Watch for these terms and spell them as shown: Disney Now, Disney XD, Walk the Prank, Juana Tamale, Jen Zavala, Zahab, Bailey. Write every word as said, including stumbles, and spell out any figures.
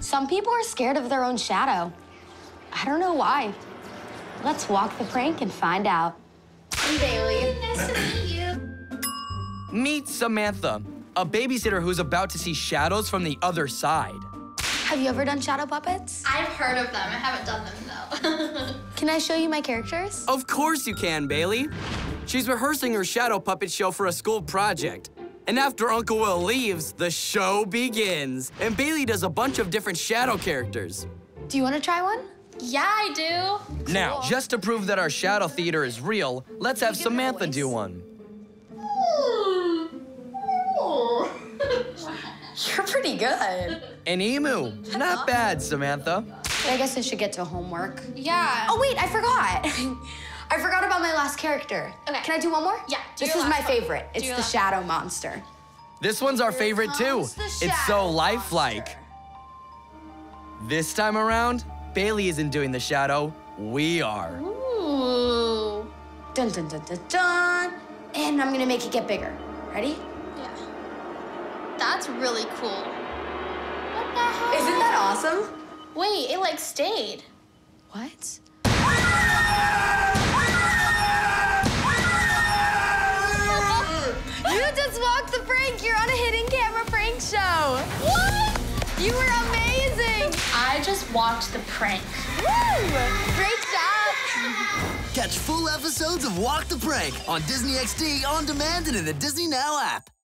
Some people are scared of their own shadow. I don't know why. Let's walk the prank and find out. I'm Bailey. Nice to meet you. Meet Samantha, a babysitter who's about to see shadows from the other side. Have you ever done shadow puppets? I've heard of them. I haven't done them, though. Can I show you my characters? Of course you can, Bailey. She's rehearsing her shadow puppet show for a school project. And after Uncle Will leaves, the show begins. And Bailey does a bunch of different shadow characters. Do you want to try one? Yeah, I do. Cool. Now, just to prove that our shadow theater is real, let's have Samantha do one. Ooh. Ooh. You're pretty good. An emu. Not bad, Samantha. I guess I should get to homework. Yeah. Oh, wait, I forgot. I forgot about my last character. Okay. Can I do one more? Yeah. This is my favorite. It's the shadow monster. This one's our favorite too. It's so lifelike. This time around, Bailey isn't doing the shadow. We are. Ooh. Dun dun dun dun dun. And I'm gonna make it get bigger. Ready? Yeah. That's really cool. What the hell? Isn't that awesome? Wait, it like stayed. What? You just walked the prank. You're on a hidden camera prank show. What? You were amazing. I just walked the prank. Woo! Great job. Catch full episodes of Walk the Prank on Disney X D on demand and in the Disney Now app.